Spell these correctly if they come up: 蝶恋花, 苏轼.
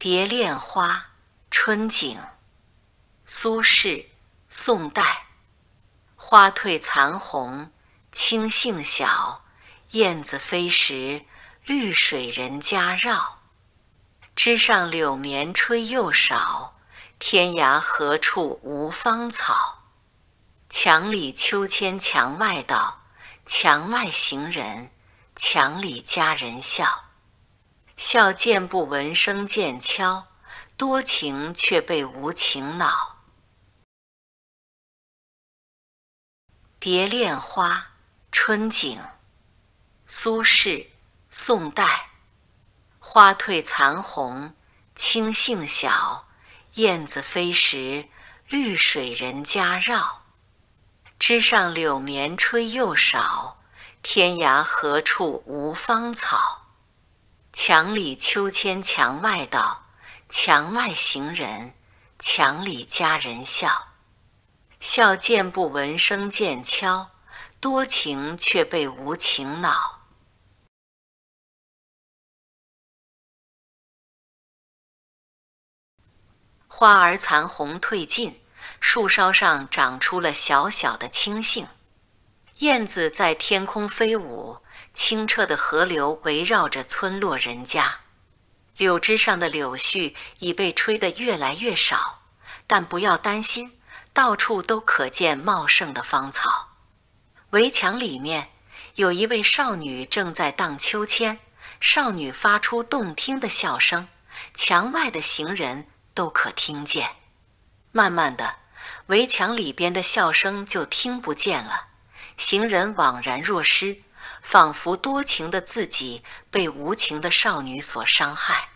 蝶恋花春景，苏轼，宋代。花褪残红青杏小，燕子飞时绿水人家绕。枝上柳绵吹又少，天涯何处无芳草。墙里秋千墙外道，墙外行人，墙里佳人笑。笑渐不闻声渐悄，多情却被无情恼。蝶恋花春景，苏轼，宋代。花褪残红青杏小，燕子飞时绿水人家绕。枝上柳绵吹又少，天涯何处无芳草。墙里秋千墙外道，墙外行人，墙里佳人笑。笑渐不闻声渐悄，多情却被无情恼。花儿残红褪尽，树梢上长出了小小的青杏。燕子在天空飞舞，清澈的河流围绕着村落人家。柳枝上的柳絮已被吹得越来越少，但不要担心。到处都可见茂盛的芳草。围墙里面有一位少女正在荡秋千，少女发出动听的笑声，墙外的行人都可听见。慢慢的，围墙里边的笑声就听不见了，行人惘然若失，仿佛多情的自己被无情的少女所伤害。